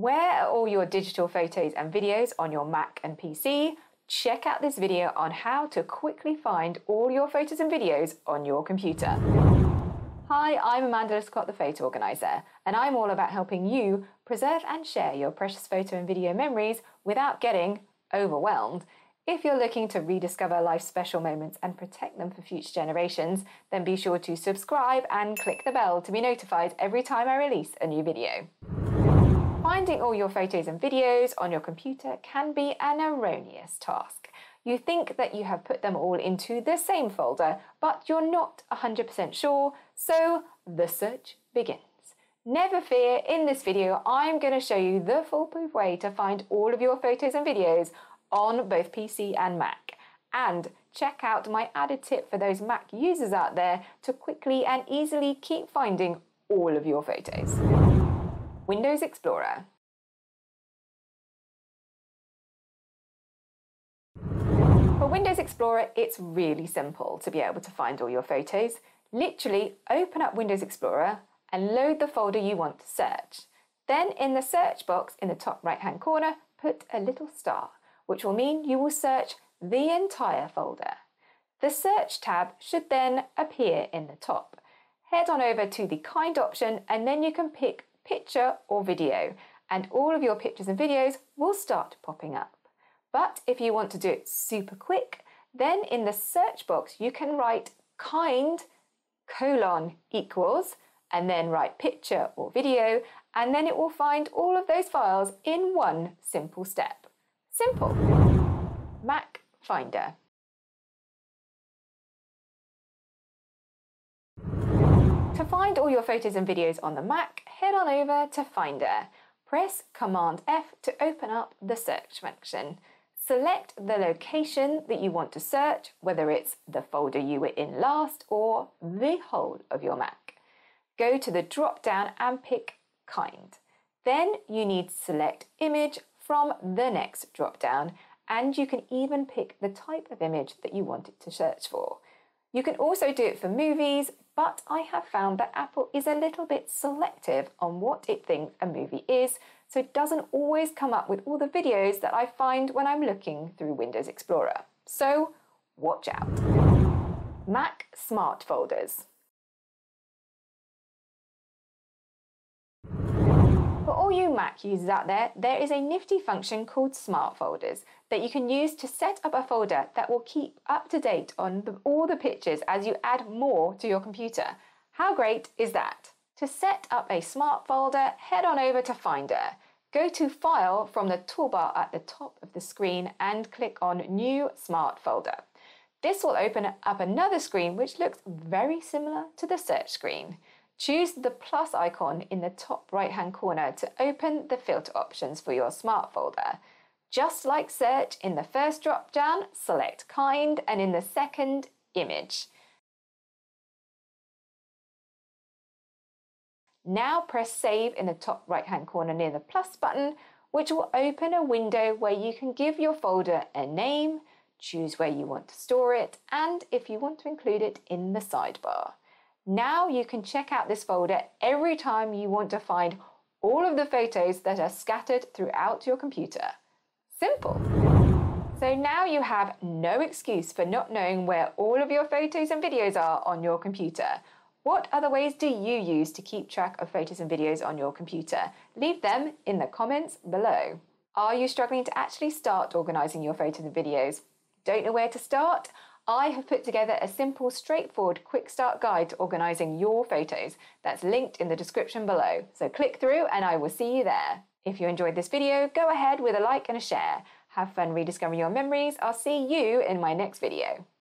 Where are all your digital photos and videos on your Mac and PC? Check out this video on how to quickly find all your photos and videos on your computer. Hi, I'm Amanda Littlecott, the Photo Organizer, and I'm all about helping you preserve and share your precious photo and video memories without getting overwhelmed. If you're looking to rediscover life's special moments and protect them for future generations, then be sure to subscribe and click the bell to be notified every time I release a new video. Finding all your photos and videos on your computer can be an erroneous task. You think that you have put them all into the same folder, but you're not 100% sure, so the search begins. Never fear, in this video, I'm going to show you the foolproof way to find all of your photos and videos on both PC and Mac. And check out my added tip for those Mac users out there to quickly and easily keep finding all of your photos. Windows Explorer. For Windows Explorer, it's really simple to be able to find all your photos. Literally, open up Windows Explorer and load the folder you want to search. Then in the search box in the top right-hand corner, put a little star, which will mean you will search the entire folder. The search tab should then appear in the top. Head on over to the Kind option and then you can pick picture or video, and all of your pictures and videos will start popping up. But if you want to do it super quick, then in the search box you can write kind: == and then write picture or video, and then it will find all of those files in one simple step. Simple. Mac Finder. To find all your photos and videos on the Mac, head on over to Finder. Press Command F to open up the search function. Select the location that you want to search, whether it's the folder you were in last or the whole of your Mac. Go to the drop-down and pick Kind. Then you need to select Image from the next drop-down, and you can even pick the type of image that you want it to search for. You can also do it for movies, but I have found that Apple is a little bit selective on what it thinks a movie is, so it doesn't always come up with all the videos that I find when I'm looking through Windows Explorer. So watch out. Mac Smart Folders. For all you Mac users out there, there is a nifty function called Smart Folders that you can use to set up a folder that will keep up to date on all the pictures as you add more to your computer. How great is that? To set up a Smart Folder, head on over to Finder. Go to File from the toolbar at the top of the screen and click on New Smart Folder. This will open up another screen which looks very similar to the search screen. Choose the plus icon in the top right-hand corner to open the filter options for your Smart Folder. Just like search, in the first drop-down, select Kind, and in the second, Image. Now press Save in the top right-hand corner near the plus button, which will open a window where you can give your folder a name, choose where you want to store it, and if you want to include it in the sidebar. Now you can check out this folder every time you want to find all of the photos that are scattered throughout your computer. Simple! So now you have no excuse for not knowing where all of your photos and videos are on your computer. What other ways do you use to keep track of photos and videos on your computer? Leave them in the comments below. Are you struggling to actually start organizing your photos and videos? Don't know where to start? I have put together a simple, straightforward, quick start guide to organising your photos that's linked in the description below. So click through and I will see you there. If you enjoyed this video, go ahead with a like and a share. Have fun rediscovering your memories. I'll see you in my next video.